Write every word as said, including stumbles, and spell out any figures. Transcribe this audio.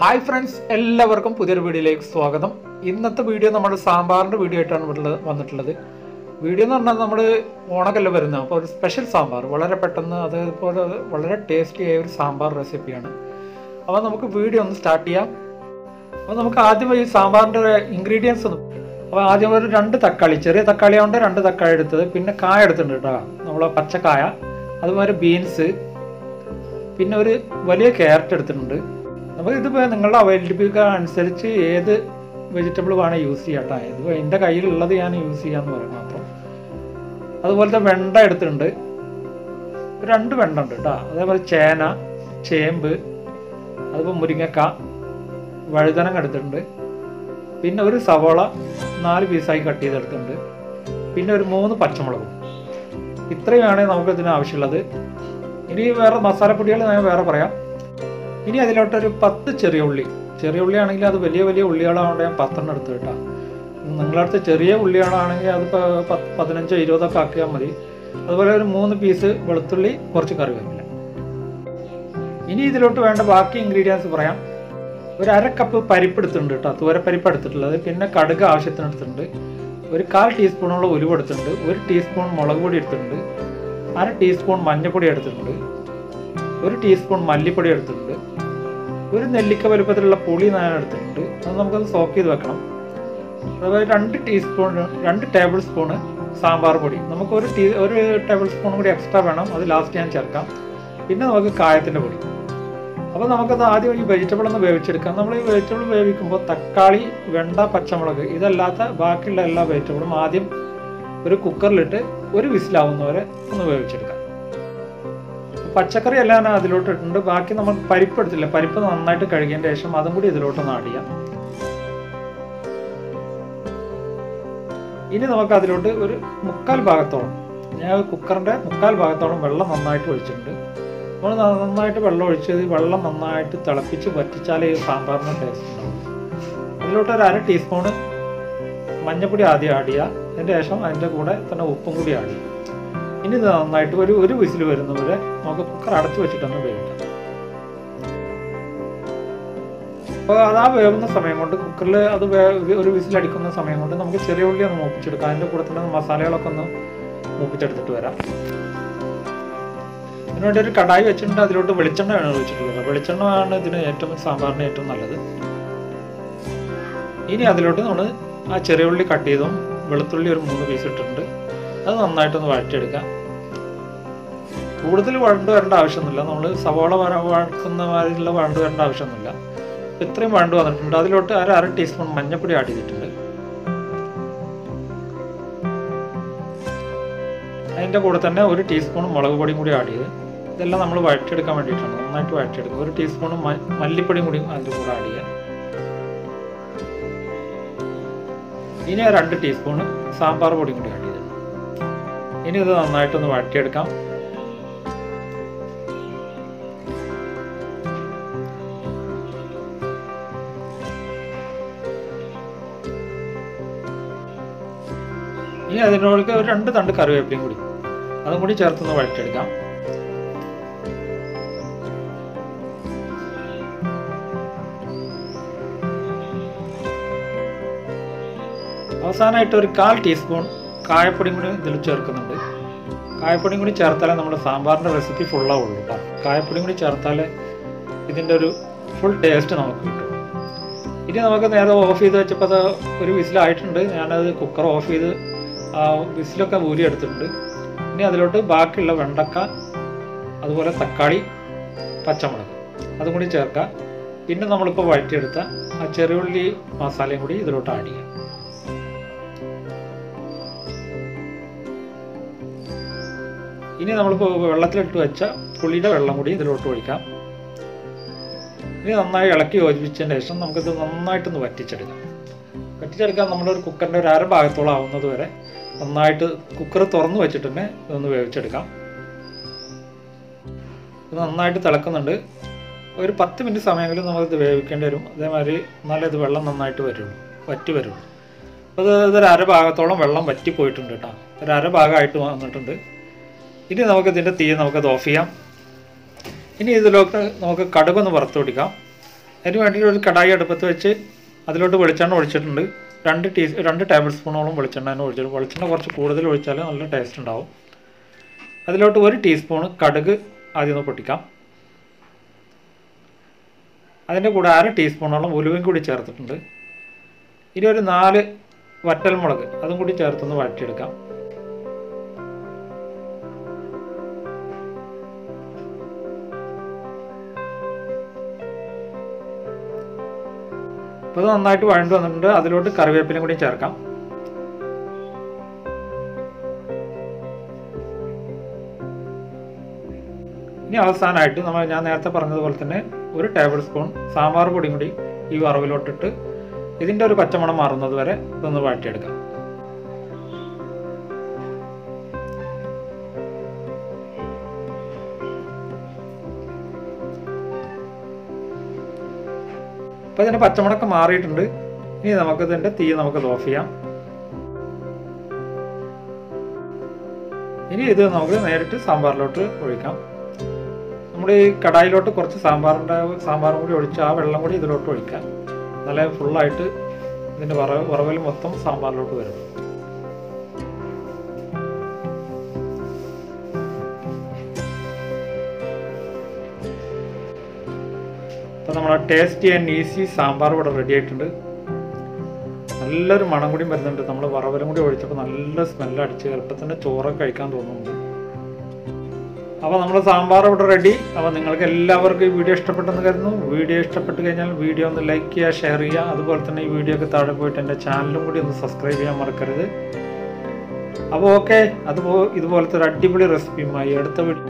Hi friends, എല്ലാവർക്കും പുതിയൊരു വീഡിയോയിലേക്ക് സ്വാഗതം. ഇന്നത്തെ വീഡിയോ നമ്മൾ സാമ്പാറിൻ്റെ വീഡിയോ ആയിട്ടാണ് വന്നിട്ടുള്ളത്. വീഡിയോ എന്ന് പറഞ്ഞാൽ നമ്മൾ ഓണക്കല്ല വരുന്നത്, അപ്പോൾ ഒരു സ്പെഷ്യൽ സാമ്പാർ വളരെ പെട്ടെന്ന് അതേപോലെ വളരെ ടേസ്റ്റിയായ ഒരു സാമ്പാർ റെസിപ്പിയാണ്. അപ്പോൾ നമുക്ക് വീഡിയോ ഒന്ന് സ്റ്റാർട്ട് ചെയ്യാം. അപ്പോൾ നമുക്ക് ആദ്യം ഈ സാമ്പാറിൻ്റെ ഇൻഗ്രീഡിയൻസ് ഒന്ന്, അപ്പോൾ ആദ്യം ഒരു രണ്ട് തക്കാളി, ചെറിയ തക്കാളി ആവേണ്ട രണ്ട് തക്കാളി എടുത്തത്, പിന്നെ കായ എടുത്തിട്ടുണ്ട് കേട്ടോ, നമ്മൾ പച്ചക്കായ, അതുപോലെ ബീൻസ്, പിന്നെ ഒരു വലിയ ക്യാരറ്റ് എടുത്തിട്ടുണ്ട്. അപ്പോൾ ഇതിപ്പോൾ നിങ്ങളുടെ അവൈലബിലിറ്റി അനുസരിച്ച് ഏത് വെജിറ്റബിൾ വേണം യൂസ് ചെയ്യാട്ടോ. ഇതിപ്പോൾ എൻ്റെ കയ്യിലുള്ളത് ഞാൻ യൂസ് ചെയ്യാമെന്ന് പറയും മാത്രം. അതുപോലത്തെ വെണ്ട എടുത്തിട്ടുണ്ട്, രണ്ട് വെണ്ട ഉണ്ട് കേട്ടോ. അതേപോലെ ചേന, ചേമ്പ്, അതുപോലെ മുരിങ്ങക്ക, വഴുതനങ്ങ എടുത്തിട്ടുണ്ട്. പിന്നെ ഒരു സവോള നാല് പീസായി കട്ട് ചെയ്തെടുത്തിട്ടുണ്ട്. പിന്നെ ഒരു മൂന്ന് പച്ചമുളകും. ഇത്രയുമാണ് നമുക്ക് ഇതിന് ആവശ്യമുള്ളത്. ഇനി വേറെ മസാലപ്പൊടികൾ ഞാൻ വേറെ പറയാം. ഇനി അതിലോട്ടൊരു പത്ത് ചെറിയ ഉള്ളി, ചെറിയ ഉള്ളിയാണെങ്കിൽ അത് വലിയ വലിയ ഉള്ളികളാവേണ്ട, ഞാൻ പത്തെണ്ണം എടുത്ത് കേട്ടോ. നിങ്ങളുടെ അടുത്ത് ചെറിയ ഉള്ളികളാണെങ്കിൽ അത് പത്ത് പതിനഞ്ചോ ഇരുപതൊക്കെ ആക്കിയാൽ മതി. അതുപോലെ ഒരു മൂന്ന് പീസ് വെളുത്തുള്ളി, കുറച്ച് കറിവേപ്പില. ഇനി ഇതിലോട്ട് വേണ്ട ബാക്കി ഇൻഗ്രീഡിയൻസ് പറയാം. ഒരു അര കപ്പ് പരിപ്പ് എടുത്തിട്ടുണ്ട് കേട്ടോ, തൂരപ്പരിപ്പ് എടുത്തിട്ടുള്ളത്. പിന്നെ കടുക് ആവശ്യത്തിന് എടുത്തിട്ടുണ്ട്. ഒരു കാൽ ടീസ്പൂണുള്ള ഉലുവ എടുത്തിട്ടുണ്ട്. ഒരു ടീസ്പൂൺ മുളക് പൊടി എടുത്തിട്ടുണ്ട്. അര ടീസ്പൂൺ മഞ്ഞൾപ്പൊടി എടുത്തിട്ടുണ്ട്. ഒരു ടീസ്പൂൺ മല്ലിപ്പൊടി എടുത്തിട്ടുണ്ട്. ഒരു നെല്ലിക്ക വലുപ്പത്തിലുള്ള പുളി ഞാൻ എടുത്തിട്ടുണ്ട്, അത് നമുക്കത് സോക്ക് ചെയ്ത് വെക്കണം. അതുപോലെ രണ്ട് ടീസ്പൂൺ രണ്ട് ടേബിൾ സ്പൂണ് സാമ്പാർ പൊടി, നമുക്ക് ഒരു ടീ ഒരു ടേബിൾ സ്പൂൺ കൂടി എക്സ്ട്രാ വേണം, അത് ലാസ്റ്റ് ഞാൻ ചേർക്കാം. പിന്നെ നമുക്ക് കായത്തിൻ്റെ പൊടി. അപ്പോൾ നമുക്കത് ആദ്യം ഈ വെജിറ്റബിൾ ഒന്ന് വേവിച്ചെടുക്കാം. നമ്മൾ ഈ വെജിറ്റബിൾ വേവിക്കുമ്പോൾ തക്കാളി, വെണ്ട, പച്ചമുളക് ഇതല്ലാത്ത ബാക്കിയുള്ള എല്ലാ വെജിറ്റബിളും ആദ്യം ഒരു കുക്കറിലിട്ട് ഒരു വിസിലാവുന്നവരെ ഒന്ന് വേവിച്ചെടുക്കാം. പച്ചക്കറി എല്ലാം അതിലോട്ട് ഇട്ടിട്ടുണ്ട്. ബാക്കി നമ്മൾ പരിപ്പ് എടുത്തില്ല, പരിപ്പ് നന്നായിട്ട് കഴുകിയതിന് ശേഷം അതും കൂടി ഇതിലോട്ടൊന്ന് ആഡ് ചെയ്യാം. ഇനി നമുക്ക് അതിലോട്ട് ഒരു മുക്കാൽ ഭാഗത്തോളം, ഞാൻ കുക്കറിൻ്റെ മുക്കാൽ ഭാഗത്തോളം വെള്ളം നന്നായിട്ട് ഒഴിച്ചിട്ടുണ്ട്. നമ്മൾ നന്നായിട്ട് വെള്ളം ഒഴിച്ചത് വെള്ളം നന്നായിട്ട് തിളപ്പിച്ച് വറ്റിച്ചാലേ ഈ സാമ്പാറിന് ടേസ്റ്റ് ഉണ്ടാവും. അതിലോട്ട് ഒരു അര ടീസ്പൂണ് മഞ്ഞൾപ്പൊടി ആദ്യം ആഡ് ചെയ്യുക. അതിൻ്റെ ശേഷം അതിൻ്റെ കൂടെ തന്നെ ഉപ്പും കൂടി ആഡ് ചെയ്യുക. ഇനി നന്നായിട്ട് ഒരു ഒരു വിസിൽ വരുന്നവരെ നമുക്ക് കുക്കർ അടച്ചു വെച്ചിട്ടൊന്ന് വേവിക്കാം. അപ്പോൾ അത് ആ വേവുന്ന സമയം കൊണ്ട് കുക്കറിൽ അത് ഒരു വിസിലടിക്കുന്ന സമയം കൊണ്ട് നമുക്ക് ചെറിയ ഉള്ളി ഒന്ന് മൂപ്പിച്ചെടുക്കാം. അതിൻ്റെ കൂടെ തന്നെ മസാലകളൊക്കെ ഒന്ന് മൂപ്പിച്ചെടുത്തിട്ട് വരാം. അതിനുവേണ്ടി ഒരു കടായി വെച്ചിട്ടുണ്ട്, അതിലോട്ട് വെളിച്ചെണ്ണ വേണം ഒഴിച്ചിട്ടുള്ളത്. വെളിച്ചെണ്ണ ആണ് ഇതിന് ഏറ്റവും സാമ്പാറിന് ഏറ്റവും നല്ലത്. ഇനി അതിലോട്ട് നമ്മൾ ആ ചെറിയ ഉള്ളി കട്ട് ചെയ്തും വെളുത്തുള്ളി ഒരു മൂന്ന് പീസ് ഇട്ടിട്ടുണ്ട്, അത് നന്നായിട്ടൊന്ന് വഴറ്റിയെടുക്കാം. കൂടുതൽ വഴണ്ട് വരേണ്ട ആവശ്യമൊന്നുമില്ല, നമ്മൾ സവാള വര വഴക്കുന്ന മാതിരിയുള്ള വഴണ്ട് വരേണ്ട ആവശ്യമൊന്നുമില്ല. ഇത്രയും വഴണ്ട് വന്നിട്ടുണ്ട്. അതിലോട്ട് അര അര ടീസ്പൂൺ മഞ്ഞൾപ്പൊടി ആഡ് ചെയ്തിട്ടുണ്ട്. അതിൻ്റെ കൂടെ തന്നെ ഒരു ടീസ്പൂൺ മുളക് പൊടിയും കൂടി ആഡ് ചെയ്ത് ഇതെല്ലാം നമ്മൾ വഴറ്റിയെടുക്കാൻ വേണ്ടിയിട്ടാണ്, നന്നായിട്ട് വഴറ്റിയെടുക്കുക. ഒരു ടീസ്പൂൺ മല്ലിപ്പൊടിയും കൂടി അതിൻ്റെ കൂടെ ആഡ് ചെയ്യുക. ഇനി ആ രണ്ട് ടീസ്പൂൺ സാമ്പാർ പൊടിയും കൂടി ആഡ് ചെയ്തു. ഇനി ഇത് നന്നായിട്ടൊന്ന് വഴറ്റിയെടുക്കാം. ഇനി അതിനോടൊക്കെ ഒരു രണ്ട് തണ്ട് കറിവേപ്പിലയും കൂടി അതും കൂടി ചേർത്തൊന്ന് വഴറ്റിയെടുക്കാം. അവസാനമായിട്ട് ഒരു കാൽ ടീസ്പൂൺ കായപ്പൊടിയും കൂടി ഇതിൽ ചേർക്കുന്നുണ്ട്. കായപ്പൊടിയും കൂടി ചേർത്താലേ നമ്മുടെ സാമ്പാറിൻ്റെ റെസിപ്പി ഫുള്ളാവുള്ളൂ കേട്ടോ. കായപ്പൊടിയും കൂടി ചേർത്താലേ ഇതിൻ്റെ ഒരു ഫുൾ ടേസ്റ്റ് നമുക്ക് കിട്ടും. ഇനി നമുക്ക് നേരെ ഓഫ് ചെയ്ത് വെച്ചപ്പോൾ അത് ഒരു വിസിലായിട്ടുണ്ട്. ഞാനത് കുക്കർ ഓഫ് ചെയ്ത് ആ വിസിലൊക്കെ ഊരി എടുത്തിട്ടുണ്ട്. ഇനി അതിലോട്ട് ബാക്കിയുള്ള വെണ്ടക്ക, അതുപോലെ തക്കാളി, പച്ചമുളക് അതും കൂടി ചേർക്കാം. പിന്നെ നമ്മളിപ്പോൾ വഴറ്റിയെടുത്ത ആ ചെറിയുള്ളി മസാലയും കൂടി ഇതിലോട്ട് ആഡ് ചെയ്യാം. ഇനി നമ്മളിപ്പോൾ വെള്ളത്തിലിട്ട് വെച്ച പുളിയുടെ വെള്ളം കൂടി ഇതിലോട്ട് ഒഴിക്കാം. ഇനി നന്നായി ഇളക്കി യോജിപ്പിച്ചതിന് ശേഷം നമുക്കിത് നന്നായിട്ടൊന്ന് വറ്റിച്ചെടുക്കാം. വറ്റിച്ചെടുക്കാൻ നമ്മളൊരു കുക്കറിൻ്റെ ഒരു അര ഭാഗത്തോളം ആവുന്നത് വരെ നന്നായിട്ട് കുക്കർ തുറന്നു വെച്ചിട്ട് തന്നെ ഇതൊന്ന് വേവിച്ചെടുക്കാം. ഇത് നന്നായിട്ട് തിളക്കുന്നുണ്ട്. ഒരു പത്ത് മിനിറ്റ് സമയമെങ്കിലും നമുക്കിത് വേവിക്കേണ്ടി വരും. അതേമാതിരി എന്നാലേ ഇത് വെള്ളം നന്നായിട്ട് വരുള്ളൂ, വറ്റി വരുള്ളൂ. അപ്പോൾ ഇത് ഇതൊരു അര ഭാഗത്തോളം വെള്ളം വറ്റിപ്പോയിട്ടുണ്ട് കേട്ടോ, ഒരു അര ഭാഗമായിട്ട് വന്നിട്ടുണ്ട്. ഇനി നമുക്കിതിൻ്റെ തീ നമുക്കത് ഓഫ് ചെയ്യാം. ഇനി ഇതിലോട്ട് നമുക്ക് കടുകൊന്ന് വറുത്ത് പിടിക്കാം. അതിനുവേണ്ടി കടായി അടുപ്പത്ത് വെച്ച് അതിലോട്ട് വെളിച്ചെണ്ണ ഒഴിച്ചിട്ടുണ്ട്. രണ്ട് ടീ രണ്ട് ടേബിൾ സ്പൂണോളം വെളിച്ചെണ്ണ അതിന് ഒഴിച്ചിട്ട് വെളിച്ചെണ്ണ കുറച്ച് കൂടുതൽ ഒഴിച്ചാൽ നല്ല ടേസ്റ്റ് ഉണ്ടാവും. അതിലോട്ട് ഒരു ടീസ്പൂൺ കടുക് ആദ്യം ഒന്ന് പൊട്ടിക്കാം. അതിൻ്റെ കൂടെ അര ടീസ്പൂണോളം ഉലുവയും കൂടി ചേർത്തിട്ടുണ്ട്. ഇനി ഒരു നാല് വറ്റൽമുളക് അതും കൂടി ചേർത്തൊന്ന് വഴറ്റിയെടുക്കാം. അപ്പോൾ ഇത് നന്നായിട്ട് വഴണ്ടു വന്നിട്ടുണ്ട്. അതിലോട്ട് കറിവേപ്പിലയും കൂടി ചേർക്കാം. ഇനി അവസാനമായിട്ട് നമ്മൾ ഞാൻ നേരത്തെ പറഞ്ഞതുപോലെ തന്നെ ഒരു ടേബിൾ സ്പൂൺ സാമ്പാർ പൊടിയും കൂടി ഈ വറവിലോട്ടിട്ട് ഇതിൻ്റെ ഒരു പച്ചമണം മാറുന്നത് വരെ ഇതൊന്ന് വഴറ്റിയെടുക്കാം. അപ്പോൾ ഇതിൻ്റെ പച്ചമണമൊക്കെ മാറിയിട്ടുണ്ട്. ഇനി നമുക്ക് ഇതിൻ്റെ തീ നമുക്ക് ഓഫ് ചെയ്യാം. ഇനി ഇത് നമുക്ക് നേരിട്ട് സാമ്പാറിലോട്ട് ഒഴിക്കാം. നമ്മൾ ഈ കടായിലോട്ട് കുറച്ച് സാമ്പാറിൻ്റെ സാമ്പാറും കൂടി ഒഴിച്ച് ആ വെള്ളം കൂടി ഇതിലോട്ട് ഒഴിക്കാം. നല്ല ഫുള്ളായിട്ട് ഇതിൻ്റെ വറവ് വറവിൽ മൊത്തം സാമ്പാറിലോട്ട് വരും. അപ്പോൾ നമ്മുടെ ടേസ്റ്റി ആൻഡ് ഈസി സാമ്പാർ ഇവിടെ റെഡി ആയിട്ടുണ്ട്. നല്ലൊരു മണം കൂടി വരുന്നുണ്ട്. നമ്മൾ വറവലും കൂടി ഒഴിച്ചപ്പോൾ നല്ല സ്മെല്ല് അടിച്ച് എളുപ്പം തന്നെ ചോറൊക്കെ കഴിക്കാൻ തോന്നുന്നുണ്ട്. അപ്പോൾ നമ്മുടെ സാമ്പാർ ഇവിടെ റെഡി. അപ്പോൾ നിങ്ങൾക്ക് എല്ലാവർക്കും ഈ വീഡിയോ ഇഷ്ടപ്പെട്ടെന്ന് കരുതുന്നു. വീഡിയോ ഇഷ്ടപ്പെട്ട് കഴിഞ്ഞാൽ വീഡിയോ ഒന്ന് ലൈക്ക് ചെയ്യുക, ഷെയർ ചെയ്യുക. അതുപോലെ തന്നെ ഈ വീഡിയോക്ക് താഴെ പോയിട്ട് എൻ്റെ ചാനലും കൂടി ഒന്ന് സബ്സ്ക്രൈബ് ചെയ്യാൻ മറക്കരുത്. അപ്പോൾ ഓക്കെ, അതുപോലെ ഇതുപോലത്തെ ഒരു അടിപൊളി റെസിപ്പിയുമായി അടുത്ത വീഡിയോ